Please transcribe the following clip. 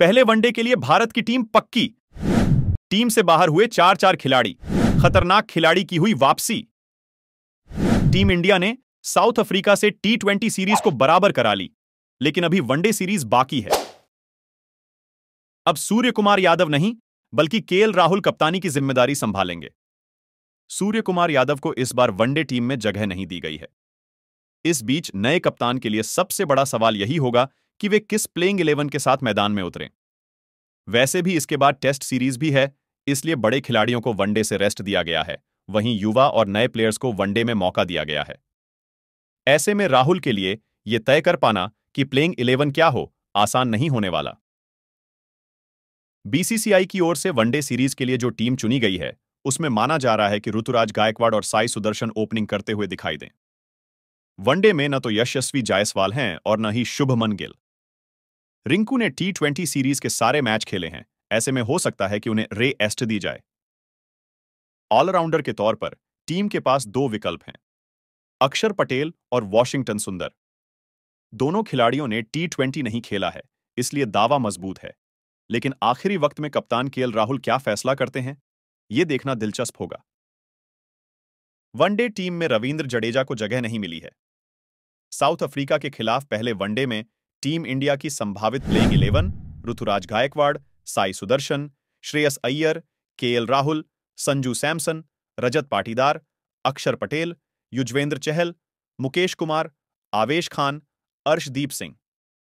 पहले वनडे के लिए भारत की टीम पक्की। टीम से बाहर हुए 4-4 खिलाड़ी, खतरनाक खिलाड़ी की हुई वापसी। टीम इंडिया ने साउथ अफ्रीका से T20 सीरीज को बराबर करा ली, लेकिन अभी वनडे सीरीज बाकी है। अब सूर्यकुमार यादव नहीं बल्कि केएल राहुल कप्तानी की जिम्मेदारी संभालेंगे। सूर्यकुमार यादव को इस बार वनडे टीम में जगह नहीं दी गई है। इस बीच नए कप्तान के लिए सबसे बड़ा सवाल यही होगा कि वे किस प्लेइंग 11 के साथ मैदान में उतरें। वैसे भी इसके बाद टेस्ट सीरीज भी है, इसलिए बड़े खिलाड़ियों को वनडे से रेस्ट दिया गया है, वहीं युवा और नए प्लेयर्स को वनडे में मौका दिया गया है। ऐसे में राहुल के लिए यह तय कर पाना कि प्लेइंग 11 क्या हो, आसान नहीं होने वाला। बीसीसीआई की ओर से वनडे सीरीज के लिए जो टीम चुनी गई है, उसमें माना जा रहा है कि ऋतुराज गायकवाड़ और साई सुदर्शन ओपनिंग करते हुए दिखाई दें। वनडे में न तो यशस्वी जायसवाल हैं और न ही शुभमन गिल। रिंकू ने T20 सीरीज के सारे मैच खेले हैं, ऐसे में हो सकता है कि उन्हें रेस्ट दी जाए। ऑलराउंडर के तौर पर टीम के पास 2 विकल्प हैं, अक्षर पटेल और वॉशिंगटन सुंदर। दोनों खिलाड़ियों ने T20 नहीं खेला है, इसलिए दावा मजबूत है, लेकिन आखिरी वक्त में कप्तान केएल राहुल क्या फैसला करते हैं, ये देखना दिलचस्प होगा। वनडे टीम में रविंद्र जडेजा को जगह नहीं मिली है। साउथ अफ्रीका के खिलाफ पहले वनडे में टीम इंडिया की संभावित प्लेइंग 11 ऋतुराज गायकवाड़, साई सुदर्शन, श्रेयस अय्यर, केएल राहुल, संजू सैमसन, रजत पाटीदार, अक्षर पटेल, युजवेंद्र चहल, मुकेश कुमार, आवेश खान, अर्शदीप सिंह